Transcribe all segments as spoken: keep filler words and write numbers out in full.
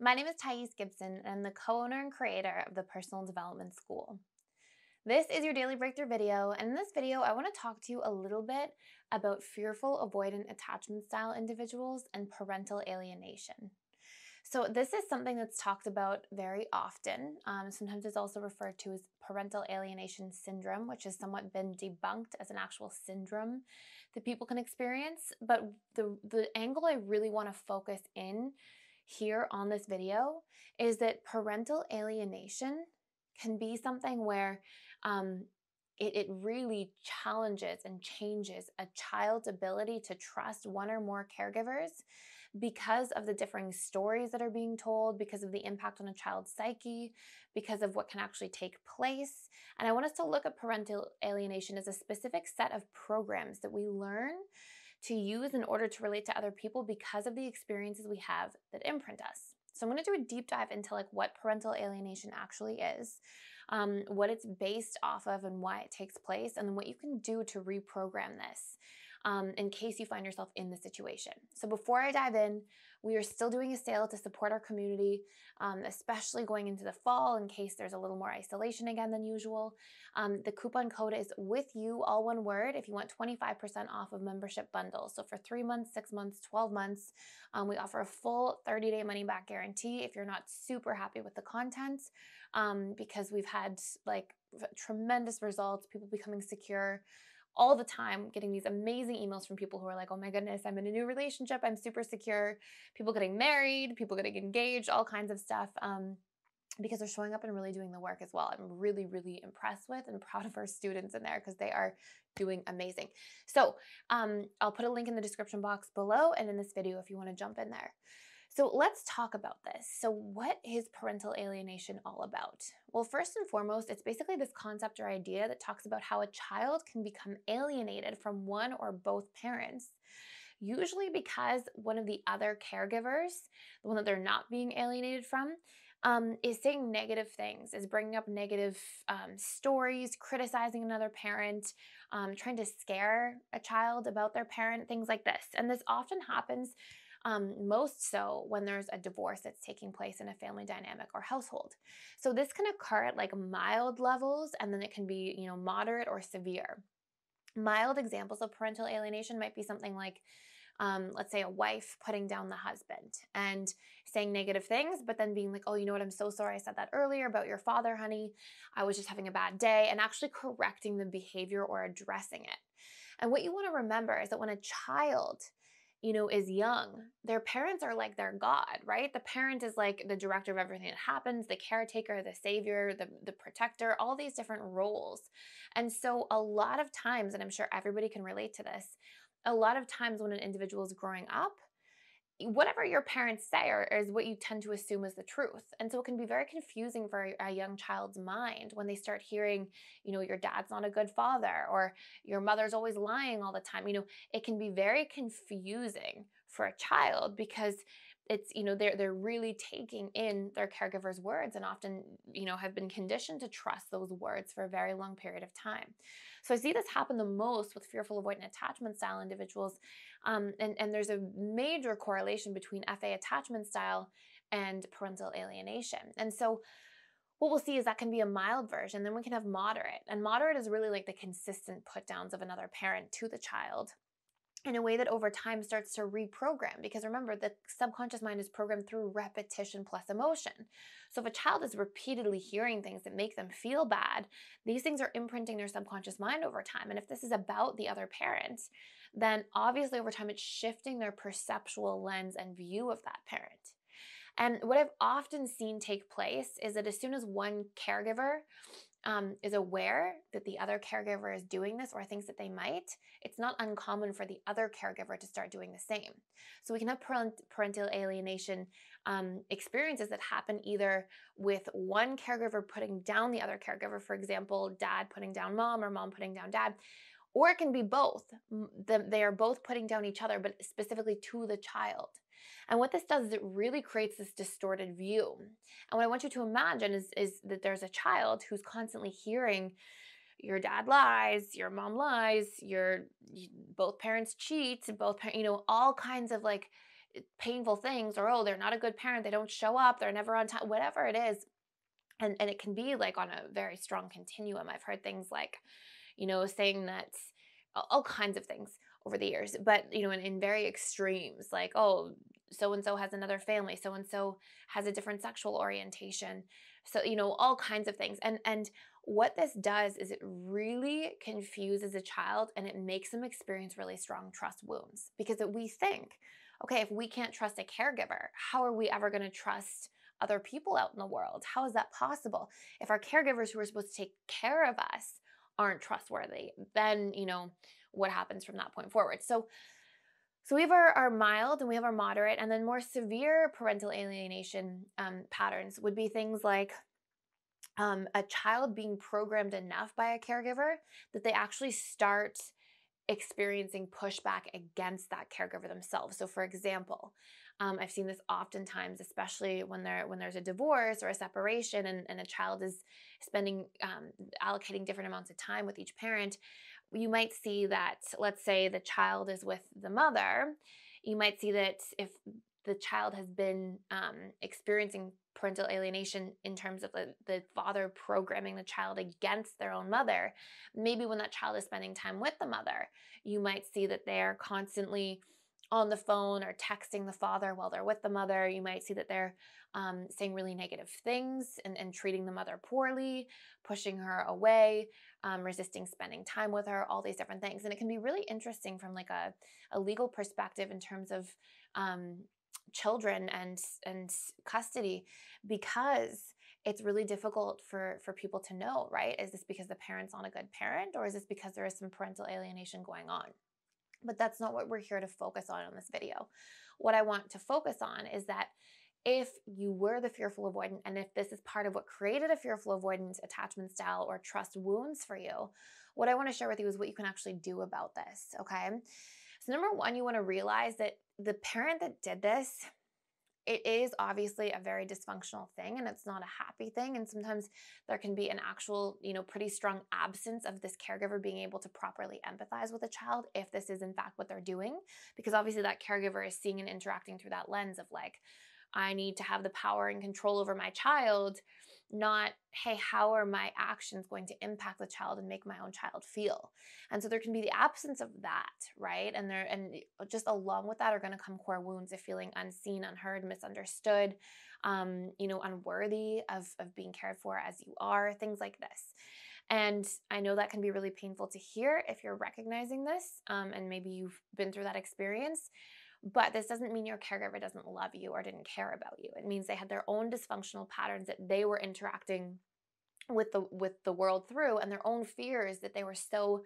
My name is Thais Gibson, and I'm the co-owner and creator of the Personal Development School. This is your Daily Breakthrough video, and in this video, I want to talk to you a little bit about fearful, avoidant attachment style individuals and parental alienation. So this is something that's talked about very often. Um, sometimes it's also referred to as parental alienation syndrome, which has somewhat been debunked as an actual syndrome that people can experience. But the, the angle I really want to focus in here on this video is that parental alienation can be something where um, it, it really challenges and changes a child's ability to trust one or more caregivers because of the differing stories that are being told, because of the impact on a child's psyche, because of what can actually take place. And I want us to look at parental alienation as a specific set of programs that we learn to use in order to relate to other people because of the experiences we have that imprint us. So I'm going to do a deep dive into like what parental alienation actually is, um, what it's based off of and why it takes place, and then what you can do to reprogram this. Um, in case you find yourself in this situation. So before I dive in, we are still doing a sale to support our community, um, especially going into the fall in case there's a little more isolation again than usual. Um, the coupon code is WITHYOU, all one word, if you want twenty-five percent off of membership bundles. So for three months, six months, twelve months, um, we offer a full thirty day money back guarantee if you're not super happy with the content, um, because we've had like tremendous results, people becoming secure, all the time, getting these amazing emails from people who are like, oh my goodness, I'm in a new relationship, I'm super secure, people getting married, people getting engaged, all kinds of stuff, um, because they're showing up and really doing the work as well. I'm really, really impressed with and proud of our students in there because they are doing amazing. So um, I'll put a link in the description box below and in this video if you want to jump in there. So let's talk about this. So what is parental alienation all about? Well, first and foremost, it's basically this concept or idea that talks about how a child can become alienated from one or both parents, usually because one of the other caregivers, the one that they're not being alienated from, um, is saying negative things, is bringing up negative um, stories, criticizing another parent, um, trying to scare a child about their parent, things like this. And this often happens Um, most so when there's a divorce that's taking place in a family dynamic or household. So this can occur at like mild levels, and then it can be, you know, moderate or severe. Mild examples of parental alienation might be something like, um, let's say a wife putting down the husband and saying negative things, but then being like, oh, you know what, I'm so sorry I said that earlier about your father, honey. I was just having a bad day, and actually correcting the behavior or addressing it. And what you want to remember is that when a child you know, is young, their parents are like their God, right? The parent is like the director of everything that happens, the caretaker, the savior, the, the protector, all these different roles. And so a lot of times, and I'm sure everybody can relate to this, a lot of times when an individual is growing up, whatever your parents say or is what you tend to assume is the truth. And so it can be very confusing for a young child's mind when they start hearing, you know, your dad's not a good father or your mother's always lying all the time. You know, it can be very confusing for a child because it's, you know, they're, they're really taking in their caregiver's words and often, you know, have been conditioned to trust those words for a very long period of time. So I see this happen the most with fearful, avoidant attachment style individuals. Um, and, and there's a major correlation between F A attachment style and parental alienation. And so what we'll see is that can be a mild version. Then we can have moderate, and moderate is really like the consistent put downs of another parent to the child, in a way that over time starts to reprogram, because remember, the subconscious mind is programmed through repetition plus emotion. So if a child is repeatedly hearing things that make them feel bad, these things are imprinting their subconscious mind over time. And if this is about the other parent, then obviously over time it's shifting their perceptual lens and view of that parent. And what I've often seen take place is that as soon as one caregiver Um, is aware that the other caregiver is doing this or thinks that they might, it's not uncommon for the other caregiver to start doing the same. So we can have parent, parental alienation um, experiences that happen either with one caregiver putting down the other caregiver, for example, dad putting down mom or mom putting down dad, or it can be both. They are both putting down each other, but specifically to the child. And what this does is it really creates this distorted view. And what I want you to imagine is, is that there's a child who's constantly hearing your dad lies, your mom lies, your both parents cheat, both parents, you know, all kinds of like, painful things, or, oh, they're not a good parent, they don't show up, they're never on time, whatever it is. And, and it can be like on a very strong continuum. I've heard things like, you know, saying that all kinds of things over the years, but, you know, in, in very extremes, like, oh, so-and-so has another family, so-and-so has a different sexual orientation. So, you know, all kinds of things. And, and what this does is it really confuses a child, and it makes them experience really strong trust wounds, because we think, okay, if we can't trust a caregiver, how are we ever going to trust other people out in the world? How is that possible? If our caregivers who are supposed to take care of us aren't trustworthy, then, you know, what happens from that point forward? So, so we have our, our mild, and we have our moderate, and then more severe parental alienation um, patterns would be things like um, a child being programmed enough by a caregiver that they actually start experiencing pushback against that caregiver themselves. So, for example, um, I've seen this oftentimes, especially when there when there's a divorce or a separation, and, and a child is spending um, allocating different amounts of time with each parent. You might see that, let's say the child is with the mother, you might see that if the child has been um, experiencing parental alienation in terms of the, the father programming the child against their own mother, maybe when that child is spending time with the mother, you might see that they're constantly on the phone or texting the father while they're with the mother. You might see that they're um, saying really negative things and, and treating the mother poorly, pushing her away, um, resisting spending time with her, all these different things. And it can be really interesting from like a, a legal perspective in terms of um, children and, and custody, because it's really difficult for, for people to know, right? Is this because the parent's not a good parent, or is this because there is some parental alienation going on? But that's not what we're here to focus on in this video. What I want to focus on is that if you were the fearful avoidant, and if this is part of what created a fearful avoidant attachment style or trust wounds for you, what I want to share with you is what you can actually do about this, okay? So number one, you want to realize that the parent that did this, it is obviously a very dysfunctional thing, and it's not a happy thing. And sometimes there can be an actual, you know, pretty strong absence of this caregiver being able to properly empathize with a child if this is in fact what they're doing, because obviously that caregiver is seeing and interacting through that lens of like, I need to have the power and control over my child, not, hey, how are my actions going to impact the child and make my own child feel? And so there can be the absence of that, right? And there, and just along with that are going to come core wounds of feeling unseen, unheard, misunderstood, um, you know, unworthy of, of being cared for as you are, things like this. And I know that can be really painful to hear if you're recognizing this, um, and maybe you've been through that experience. But this doesn't mean your caregiver doesn't love you or didn't care about you. It means they had their own dysfunctional patterns that they were interacting with the with the world through, and their own fears that they were so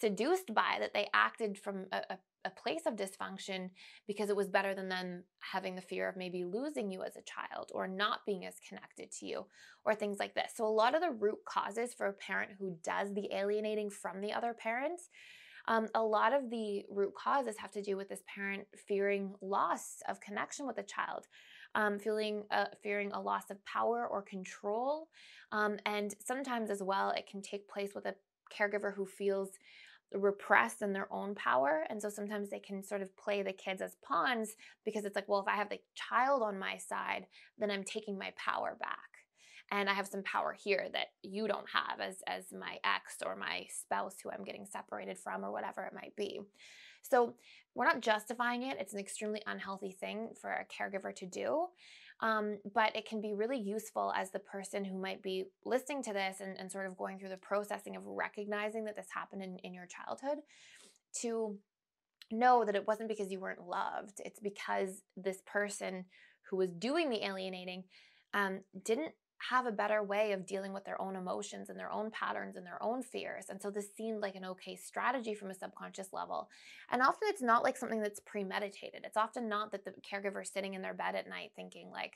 seduced by that they acted from a, a, a place of dysfunction because it was better than them having the fear of maybe losing you as a child or not being as connected to you or things like this. So a lot of the root causes for a parent who does the alienating from the other parent, Um, a lot of the root causes have to do with this parent fearing loss of connection with a child, um, feeling uh, fearing a loss of power or control. Um, and sometimes as well, it can take place with a caregiver who feels repressed in their own power. And so sometimes they can sort of play the kids as pawns, because it's like, well, if I have the child on my side, then I'm taking my power back. And I have some power here that you don't have as, as my ex or my spouse who I'm getting separated from or whatever it might be. So we're not justifying it. It's an extremely unhealthy thing for a caregiver to do. Um, but it can be really useful as the person who might be listening to this and, and sort of going through the processing of recognizing that this happened in, in your childhood, to know that it wasn't because you weren't loved. It's because this person who was doing the alienating um, didn't have a better way of dealing with their own emotions and their own patterns and their own fears. And so this seemed like an okay strategy from a subconscious level. And often it's not like something that's premeditated. It's often not that the caregiver is sitting in their bed at night thinking like,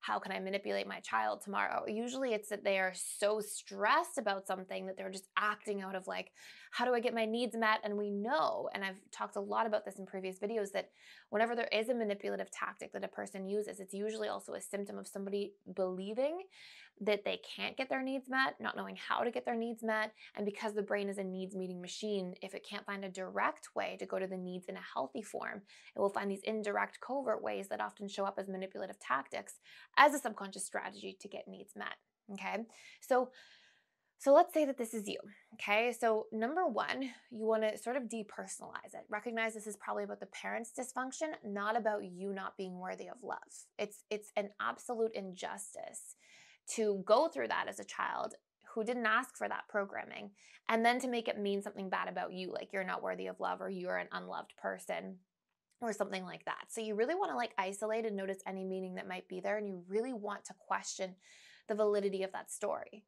how can I manipulate my child tomorrow? Usually it's that they are so stressed about something that they're just acting out of like, how do I get my needs met? And we know, and I've talked a lot about this in previous videos, that whenever there is a manipulative tactic that a person uses, it's usually also a symptom of somebody believing that they can't get their needs met, not knowing how to get their needs met, and because the brain is a needs-meeting machine, if it can't find a direct way to go to the needs in a healthy form, it will find these indirect, covert ways that often show up as manipulative tactics as a subconscious strategy to get needs met, okay? So, so let's say that this is you, okay? So number one, you wanna sort of depersonalize it. Recognize this is probably about the parents' dysfunction, not about you not being worthy of love. It's, it's an absolute injustice to go through that as a child who didn't ask for that programming, and then to make it mean something bad about you, like you're not worthy of love or you're an unloved person or something like that. So you really wanna like isolate and notice any meaning that might be there, and you really want to question the validity of that story.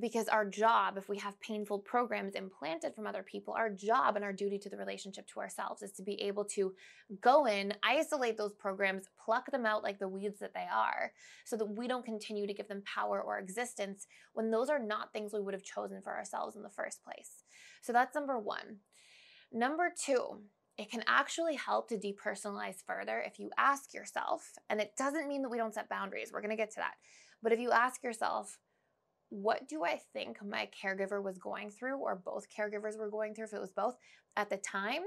Because our job, if we have painful programs implanted from other people, our job and our duty to the relationship to ourselves is to be able to go in, isolate those programs, pluck them out like the weeds that they are, so that we don't continue to give them power or existence when those are not things we would have chosen for ourselves in the first place. So that's number one. Number two, it can actually help to depersonalize further if you ask yourself, and it doesn't mean that we don't set boundaries, we're gonna get to that. But if you ask yourself, what do I think my caregiver was going through, or both caregivers were going through, if it was both, at the time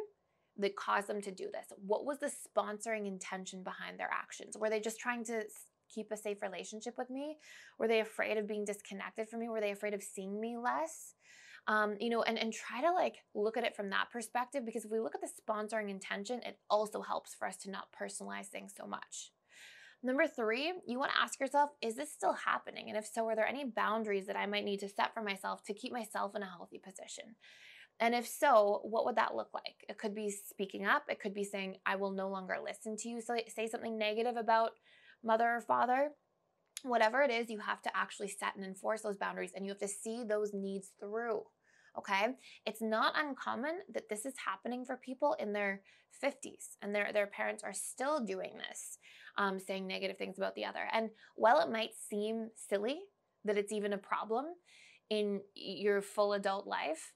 that caused them to do this? What was the sponsoring intention behind their actions? Were they just trying to keep a safe relationship with me? Were they afraid of being disconnected from me? Were they afraid of seeing me less? Um, you know, and, and try to like look at it from that perspective, because if we look at the sponsoring intention, it also helps for us to not personalize things so much. Number three, you want to ask yourself, is this still happening? And if so, are there any boundaries that I might need to set for myself to keep myself in a healthy position? And if so, what would that look like? It could be speaking up. It could be saying, I will no longer listen to you. So say something negative about mother or father. Whatever it is, you have to actually set and enforce those boundaries, and you have to see those needs through. Okay, it's not uncommon that this is happening for people in their fifties, and their, their parents are still doing this, um, saying negative things about the other. And while it might seem silly that it's even a problem in your full adult life,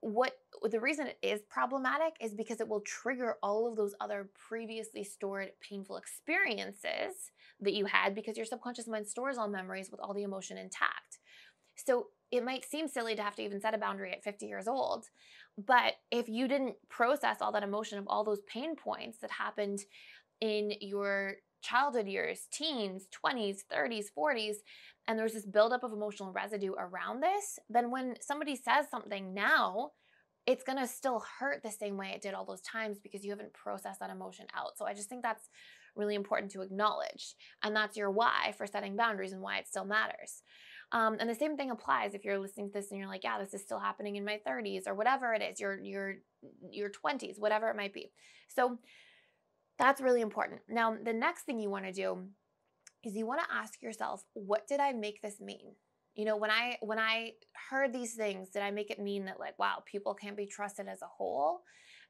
what the reason it is problematic is because it will trigger all of those other previously stored painful experiences that you had, because your subconscious mind stores all memories with all the emotion intact. So it might seem silly to have to even set a boundary at fifty years old, but if you didn't process all that emotion of all those pain points that happened in your childhood years, teens, twenties, thirties, forties, and there's this buildup of emotional residue around this, then when somebody says something now, it's gonna still hurt the same way it did all those times, because you haven't processed that emotion out. So I just think that's really important to acknowledge. And that's your why for setting boundaries and why it still matters. Um, and the same thing applies if you're listening to this and you're like, yeah, this is still happening in my thirties, or whatever it is, your, your, your twenties, whatever it might be. So that's really important. Now, the next thing you want to do is you want to ask yourself, what did I make this mean? You know, when I, when I heard these things, did I make it mean that like, wow, people can't be trusted as a whole?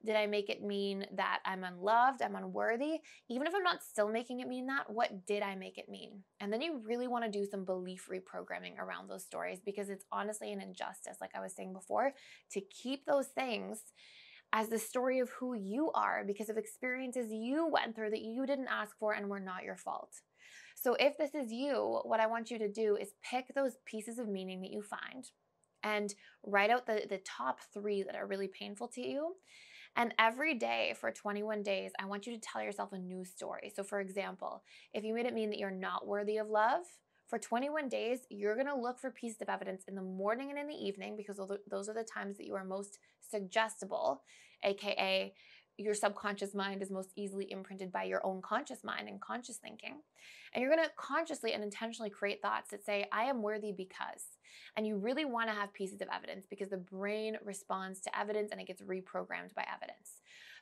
Did I make it mean that I'm unloved, I'm unworthy? Even if I'm not still making it mean that, what did I make it mean? And then you really want to do some belief reprogramming around those stories, because it's honestly an injustice, like I was saying before, to keep those things as the story of who you are because of experiences you went through that you didn't ask for and were not your fault. So if this is you, what I want you to do is pick those pieces of meaning that you find and write out the, the top three that are really painful to you. And every day for twenty-one days, I want you to tell yourself a new story. So for example, if you made it mean that you're not worthy of love, for twenty-one days, you're gonna look for pieces of evidence in the morning and in the evening, because those are the times that you are most suggestible, A K A your subconscious mind is most easily imprinted by your own conscious mind and conscious thinking. And you're gonna consciously and intentionally create thoughts that say, I am worthy because. And you really wanna have pieces of evidence, because the brain responds to evidence and it gets reprogrammed by evidence.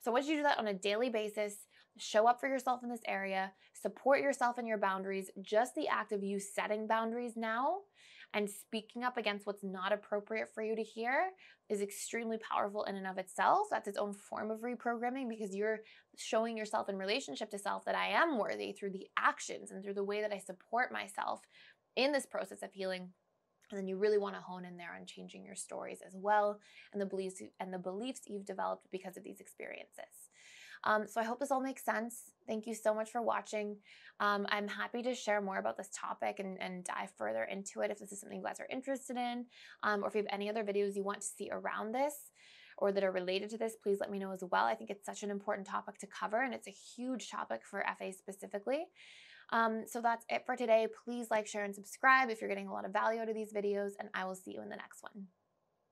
So once you do that on a daily basis, show up for yourself in this area, support yourself in your boundaries. Just the act of you setting boundaries now and speaking up against what's not appropriate for you to hear is extremely powerful in and of itself. That's its own form of reprogramming, because you're showing yourself in relationship to self that I am worthy through the actions and through the way that I support myself in this process of healing. And then you really want to hone in there on changing your stories as well, and the beliefs and the beliefs you've developed because of these experiences. Um, so I hope this all makes sense. Thank you so much for watching. Um, I'm happy to share more about this topic and, and dive further into it if this is something you guys are interested in, um, or if you have any other videos you want to see around this or that are related to this, please let me know as well. I think it's such an important topic to cover, and it's a huge topic for F As specifically. Um, so that's it for today. Please like, share, and subscribe if you're getting a lot of value out of these videos, and I will see you in the next one.